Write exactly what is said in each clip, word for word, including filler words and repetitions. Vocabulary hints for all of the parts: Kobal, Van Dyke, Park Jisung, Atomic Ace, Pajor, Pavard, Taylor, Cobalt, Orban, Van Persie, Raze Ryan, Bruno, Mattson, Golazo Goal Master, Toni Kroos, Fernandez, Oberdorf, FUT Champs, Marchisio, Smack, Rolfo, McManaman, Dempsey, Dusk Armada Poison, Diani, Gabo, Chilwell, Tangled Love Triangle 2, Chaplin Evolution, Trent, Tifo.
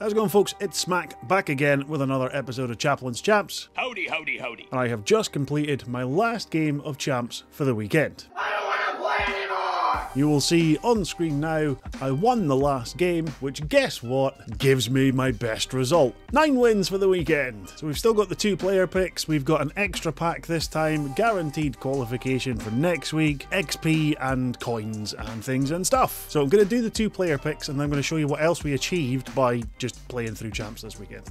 How's it going, folks? It's Smack, back again with another episode of Chaplain's Champs. Howdy, howdy, howdy. And I have just completed my last game of Champs for the weekend. I don't want to play anymore! You will see on screen now, I won the last game, which, guess what, gives me my best result. Nine wins for the weekend. So we've still got the two player picks, we've got an extra pack this time, guaranteed qualification for next week, X P and coins and things and stuff. So I'm going to do the two player picks and then I'm going to show you what else we achieved by just playing through Champs this weekend.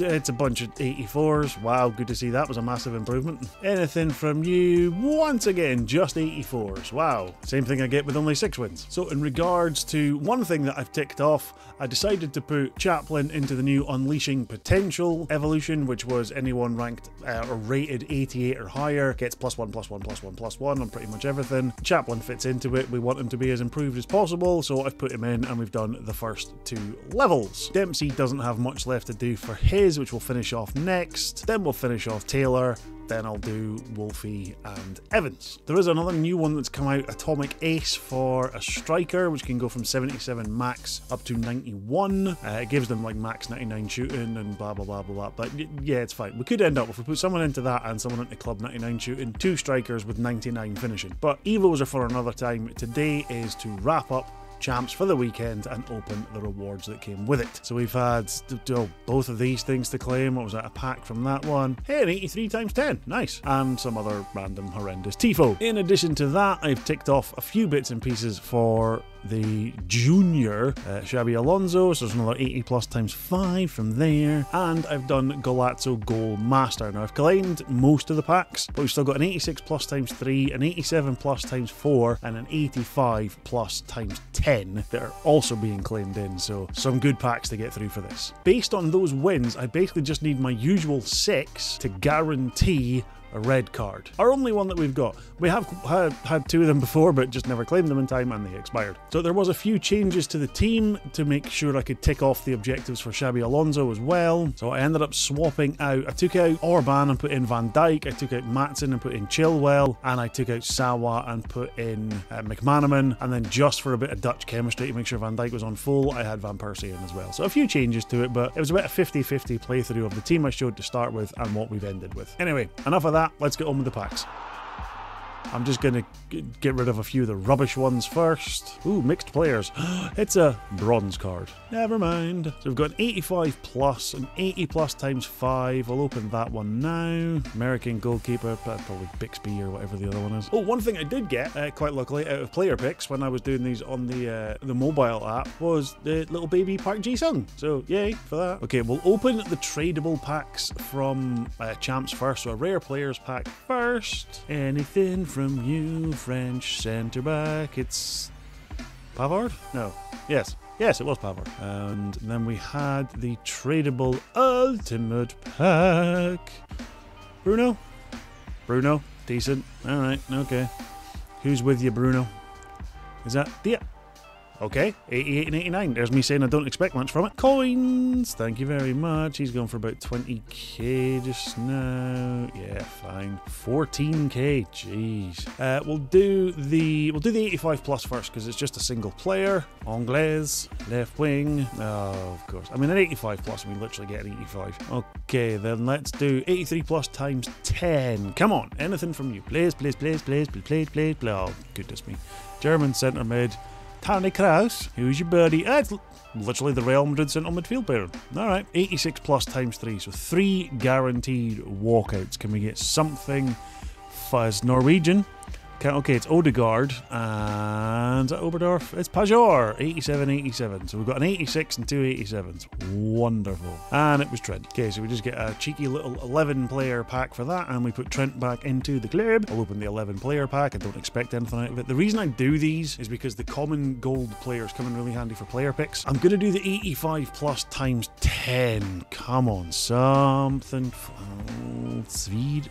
It's a bunch of eighty-fours. Wow, good to see that was a massive improvement. Anything from you? Once again, just eighty-fours. Wow. Same thing I get with only six wins. So in regards to one thing that I've ticked off, I decided to put Chaplin into the new Unleashing Potential evolution, which was anyone ranked uh, or rated eighty-eight or higher gets plus one, plus one, plus one, plus one on pretty much everything. Chaplin fits into it. We want him to be as improved as possible, so I've put him in and we've done the first two levels. Dempsey doesn't have much left to do for his, which we'll finish off next. Then we'll finish off Taylor. Then I'll do Wolfie and Evans. There is another new one that's come out, Atomic Ace, for a striker, which can go from seventy-seven max up to ninety-one. Uh, it gives them like max ninety-nine shooting and blah, blah, blah, blah, blah. But yeah, it's fine. We could end up, if we put someone into that and someone into club ninety-nine shooting, two strikers with ninety-nine finishing. But evils are for another time. Today is to wrap up Champs for the weekend and open the rewards that came with it. So we've had oh, both of these things to claim. What was that? A pack from that one. Hey, an eighty-three times ten. Nice. And some other random horrendous Tifo. In addition to that, I've ticked off a few bits and pieces for the junior uh, Xabi Alonso, so there's another eighty plus times five from there, and I've done Golazo Goal Master. Now I've claimed most of the packs, but we've still got an eighty-six plus times three, an eighty-seven plus times four, and an eighty-five plus times ten that are also being claimed in, so some good packs to get through for this. Based on those wins, I basically just need my usual six to guarantee a red card. Our only one that we've got. We have had, had two of them before, but just never claimed them in time and they expired. So there was a few changes to the team to make sure I could tick off the objectives for Xabi Alonso as well. So I ended up swapping out. I took out Orban and put in Van Dyke. I took out Mattson and put in Chilwell. And I took out Sawa and put in uh, McManaman. And then just for a bit of Dutch chemistry to make sure Van Dyke was on full, I had Van Persie in as well. So a few changes to it, but it was about a fifty fifty playthrough of the team I showed to start with and what we've ended with. Anyway, enough of that. That, let's get on with the packs. I'm just going to get rid of a few of the rubbish ones first. Ooh, mixed players. It's a bronze card. Never mind. So we've got an eighty-five plus, an eighty plus times five. I'll open that one now. American goalkeeper, probably Bixby or whatever the other one is. Oh, one thing I did get, uh, quite luckily, out of player picks when I was doing these on the uh, the mobile app was the little baby Park Jisung. So yay for that. Okay, we'll open the tradable packs from uh, Champs first. So a rare players pack first. Anything from From you, French centre back. It's Pavard? No. Yes. Yes, it was Pavard. And then we had the tradable ultimate pack. Bruno? Bruno. Decent. Alright, okay. Who's with you, Bruno? Is that yeah? Okay, eighty-eight and eighty-nine. There's me saying I don't expect much from it. Coins, thank you very much. He's going for about twenty K just now. Yeah, fine. fourteen K, jeez. Uh, we'll do the we'll do the eighty-five plus first because it's just a single player. Anglaise, left wing. Oh, of course. I mean, an eighty-five plus, and we literally get an eighty-five. Okay, then let's do eighty-three plus times ten. Come on, anything from you. Please, please, please, please, please, please, please. please. Oh, goodness me. German centre mid. Toni Kroos, who's your birdie? That's ah, literally the Real Madrid central midfield pair. Alright, eighty-six plus times three, so three guaranteed walkouts. Can we get something fuzz? Norwegian. Okay, okay, it's Odegaard, and Oberdorf, it's Pajor, eighty-seven eighty-seven. So we've got an eighty-six and two eighty-sevens. Wonderful. And it was Trent. Okay, so we just get a cheeky little eleven player pack for that, and we put Trent back into the club. I'll open the eleven player pack. I don't expect anything out of it. The reason I do these is because the common gold players come in really handy for player picks. I'm going to do the eighty-five plus times ten. Come on, something. Swede.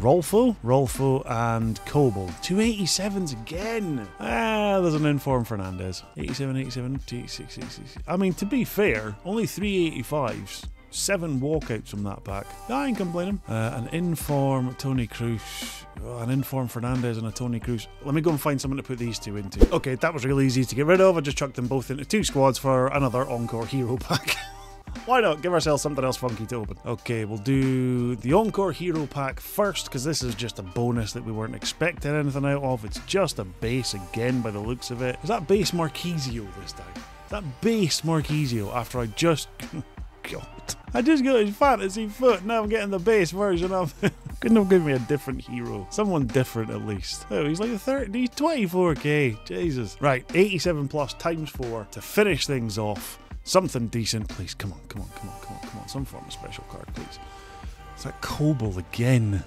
Rolfo, Rolfo and Cobalt. two eighty-sevens again. Ah, there's an informed Fernandez. eighty-seven, eighty-seven, eighty-six, eighty-six. I mean, to be fair, only three eighty-fives. Seven walkouts from that pack. I ain't complaining. Uh, an inform Toni Kroos. Oh, an inform Fernandez and a Toni Kroos. Let me go and find someone to put these two into. Okay, that was really easy to get rid of. I just chucked them both into two squads for another Encore Hero pack. Why not? Give ourselves something else funky to open. Okay, we'll do the Encore Hero Pack first, because this is just a bonus that we weren't expecting anything out of. It's just a base again by the looks of it. Is that base Marchisio this time? Is that base Marchisio after I just... God. I just got his fantasy foot, now I'm getting the base version of it. Couldn't have given me a different hero. Someone different at least. Oh, he's like a thirty, he's twenty-four K. Jesus. Right, eighty-seven plus times four to finish things off. Something decent, please. Come on, come on, come on, come on, come on. Some form of special card, please. It's that Kobal again.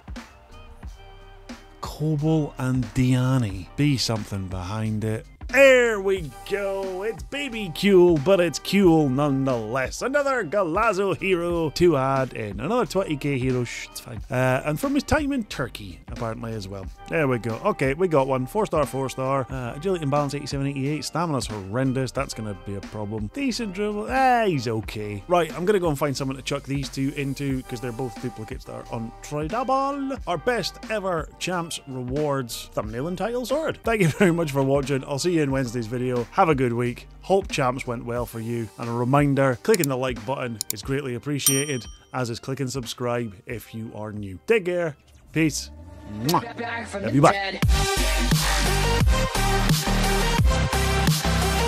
Kobal and Diani. Be something behind it. There we go, it's baby Cuel, but it's Cuel nonetheless. Another Golazo hero to add in. Another twenty K hero, shh, it's fine. Uh, and from his time in Turkey, apparently, as well. There we go, okay, we got one. Four star, four star. Uh, agility and balance eighty-seven, eighty-eight. Stamina's horrendous, that's gonna be a problem. Decent dribble, ah, he's okay. Right, I'm gonna go and find someone to chuck these two into, because they're both duplicates that are untradeable. Our best ever champs rewards thumbnail and title sword. Thank you very much for watching. I'll see you in Wednesday's video. Have a good week. Hope champs went well for you. And a reminder, clicking the like button is greatly appreciated, as is clicking subscribe if you are new. Take care. Peace. Mwah. Love you,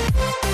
bye.